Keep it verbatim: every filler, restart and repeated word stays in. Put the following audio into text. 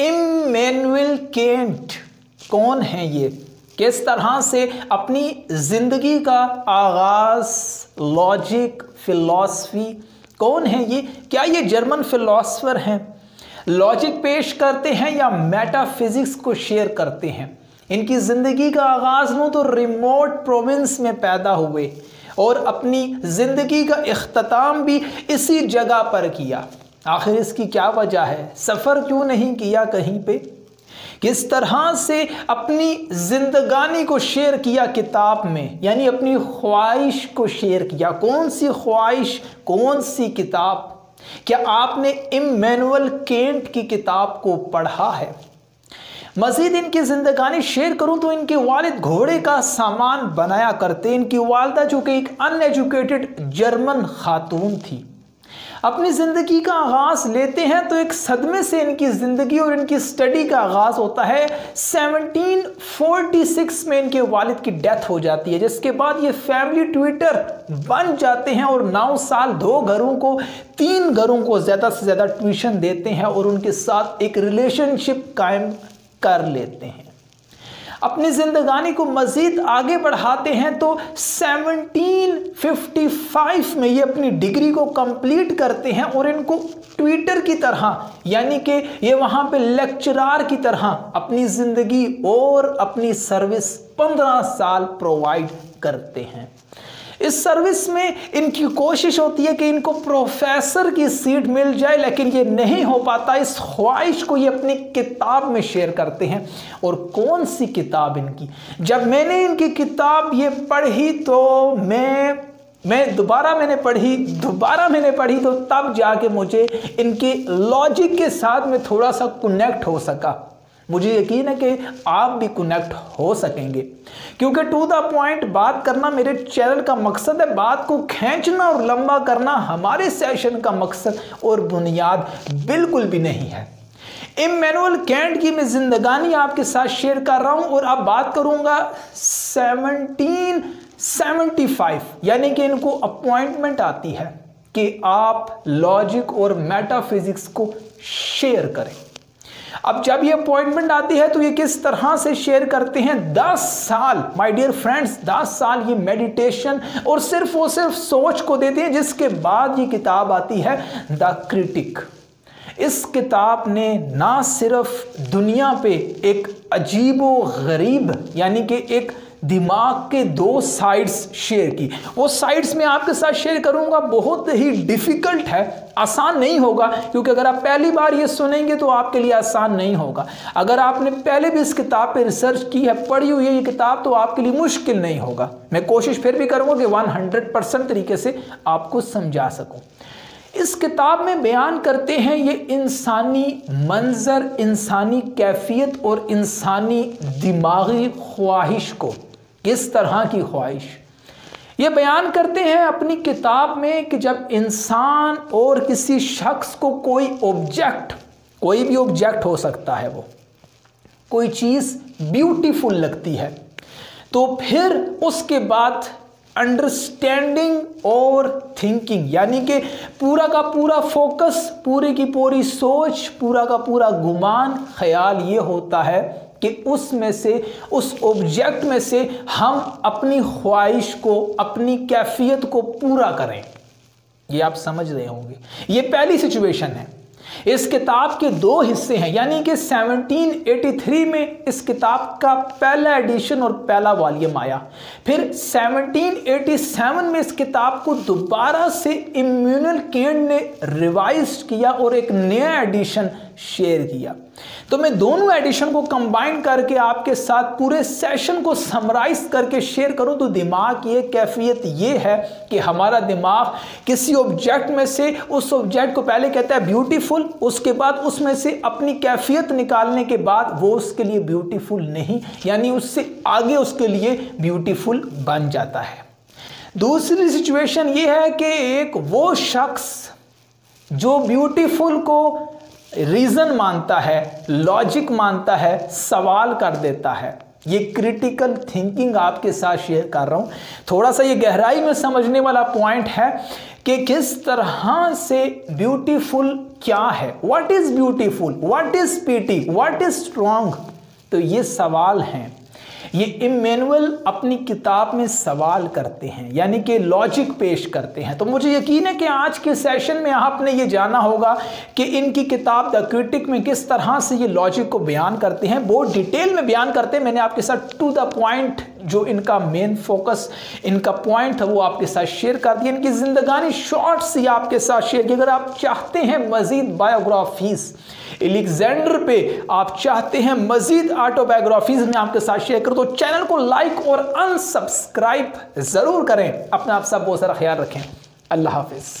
Emmanuel cantt कौन है ये, किस तरह से अपनी ज़िंदगी का आगाज़ लॉजिक फिलॉसफी, कौन है ये, क्या ये जर्मन फिलॉसफर हैं, लॉजिक पेश करते हैं या मेटाफिज़िक्स को शेयर करते हैं। इनकी ज़िंदगी का आगाज़ यूँ तो रिमोट प्रोविंस में पैदा हुए और अपनी ज़िंदगी का इख्तिताम भी इसी जगह पर किया। आखिर इसकी क्या वजह है, सफ़र क्यों नहीं किया कहीं पे, किस तरह से अपनी ज़िंदगानी को शेयर किया किताब में, यानी अपनी ख्वाहिश को शेयर किया। कौन सी ख्वाहिश, कौन सी किताब? क्या आपने इमैनुएल कैंट की किताब को पढ़ा है? मज़ीद इनकी ज़िंदगानी शेयर करूं तो इनके वालिद घोड़े का सामान बनाया करते। इनकी वालदा जो कि एक अनएजुकेटेड जर्मन खातून थी, अपनी ज़िंदगी का आगाज़ लेते हैं तो एक सदमे से इनकी ज़िंदगी और इनकी स्टडी का आगाज़ होता है। सेवनटीन फोर्टी सिक्स में इनके वालिद की डेथ हो जाती है, जिसके बाद ये फैमिली ट्विटर बन जाते हैं और नौ साल दो घरों को तीन घरों को ज़्यादा से ज़्यादा ट्यूशन देते हैं और उनके साथ एक रिलेशनशिप कायम कर लेते हैं। अपनी ज़िंदगानी को मज़ीद आगे बढ़ाते हैं तो सेवनटीन फिफ्टी फाइव में ये अपनी डिग्री को कंप्लीट करते हैं और इनको ट्विटर की तरह, यानी कि ये वहाँ पे लेक्चरार की तरह अपनी ज़िंदगी और अपनी सर्विस पंद्रह साल प्रोवाइड करते हैं। इस सर्विस में इनकी कोशिश होती है कि इनको प्रोफेसर की सीट मिल जाए, लेकिन ये नहीं हो पाता। इस ख्वाहिश को ये अपनी किताब में शेयर करते हैं। और कौन सी किताब इनकी? जब मैंने इनकी किताब ये पढ़ी तो मैं मैं दोबारा मैंने पढ़ी दोबारा मैंने पढ़ी तो तब जाके मुझे इनके लॉजिक के साथ में थोड़ा सा कनेक्ट हो सका। मुझे यकीन है कि आप भी कनेक्ट हो सकेंगे, क्योंकि टू द पॉइंट बात करना मेरे चैनल का मकसद है। बात को खींचना और लंबा करना हमारे सेशन का मकसद और बुनियाद बिल्कुल भी नहीं है। इमैनुएल कैंट की मैं ज़िंदगानी आपके साथ शेयर कर रहा हूँ और अब बात करूँगा सेवनटीन सेवेंटी फाइव, यानी कि इनको अपॉइंटमेंट आती है कि आप लॉजिक और मेटाफिज़िक्स को शेयर करें। अब जब ये अपॉइंटमेंट आती है तो ये किस तरह से शेयर करते हैं? दस साल, माय डियर फ्रेंड्स, दस साल ये मेडिटेशन और सिर्फ और सिर्फ सोच को देते हैं, जिसके बाद ये किताब आती है द क्रिटिक। इस किताब ने ना सिर्फ दुनिया पे एक अजीबो गरीब, यानी कि एक दिमाग के दो साइड्स शेयर की। वो साइड्स में आपके साथ शेयर करूंगा, बहुत ही डिफ़िकल्ट है, आसान नहीं होगा, क्योंकि अगर आप पहली बार ये सुनेंगे तो आपके लिए आसान नहीं होगा। अगर आपने पहले भी इस किताब पे रिसर्च की है, पढ़ी हुई है ये किताब, तो आपके लिए मुश्किल नहीं होगा। मैं कोशिश फिर भी करूँगा कि हंड्रेड परसेंट तरीके से आपको समझा सकूँ। इस किताब में बयान करते हैं ये इंसानी मंजर, इंसानी कैफियत और इंसानी दिमागी ख्वाहिश को, किस तरह की ख्वाहिश ये बयान करते हैं अपनी किताब में कि जब इंसान और किसी शख्स को कोई ऑब्जेक्ट, कोई भी ऑब्जेक्ट हो सकता है, वो कोई चीज़ ब्यूटीफुल लगती है तो फिर उसके बाद अंडरस्टैंडिंग और थिंकिंग, यानी कि पूरा का पूरा फोकस, पूरी की पूरी सोच, पूरा का पूरा गुमान, ख्याल ये होता है कि उसमें से, उस ऑब्जेक्ट में से हम अपनी ख्वाहिश को, अपनी कैफियत को पूरा करें। ये आप समझ रहे होंगे, ये पहली सिचुएशन है। इस किताब के दो हिस्से हैं, यानी कि सेवनटीन एटी थ्री में इस किताब का पहला एडिशन और पहला वॉल्यूम आया। फिर सेवनटीन एटी सेवन में इस किताब को दोबारा से इमैनुएल कैंट ने रिवाइज किया और एक नया एडिशन शेयर किया। तो मैं दोनों एडिशन को कंबाइन करके आपके साथ पूरे सेशन को समराइज करके शेयर करूं तो दिमाग ये, कैफियत ये है कि हमारा दिमाग किसी ऑब्जेक्ट में से, उस ऑब्जेक्ट को पहले कहता है ब्यूटीफुल, उसके बाद उसमें से अपनी कैफियत निकालने के बाद वो उसके लिए ब्यूटीफुल नहीं, यानी उससे आगे उसके लिए ब्यूटीफुल बन जाता है। दूसरी सिचुएशन ये है कि एक वो शख्स जो ब्यूटीफुल को रीज़न मानता है, लॉजिक मानता है, सवाल कर देता है। ये क्रिटिकल थिंकिंग आपके साथ शेयर कर रहा हूँ। थोड़ा सा ये गहराई में समझने वाला पॉइंट है कि किस तरह से ब्यूटीफुल क्या है, what is beautiful, what is pity, what is strong. तो ये सवाल हैं, ये इमैनुअल अपनी किताब में सवाल करते हैं, यानी कि लॉजिक पेश करते हैं। तो मुझे यकीन है कि आज के सेशन में आपने ये जाना होगा कि इनकी किताब द क्रिटिक में किस तरह से ये लॉजिक को बयान करते हैं, बहुत डिटेल में बयान करते हैं। मैंने आपके साथ टू द पॉइंट जो इनका मेन फोकस, इनका पॉइंट है, वो आपके साथ शेयर कर दिया। इनकी जिंदगानी शॉर्ट सी आपके साथ शेयर की। अगर आप चाहते हैं मज़ीद बायोग्राफीज एलेक्जेंडर पे, आप चाहते हैं मज़ीद ऑटोबायोग्राफीज में आपके साथ शेयर करूँ, तो चैनल को लाइक और अनसब्सक्राइब ज़रूर करें। अपना आप सब बहुत सारा ख्याल रखें। अल्लाह हाफिज़।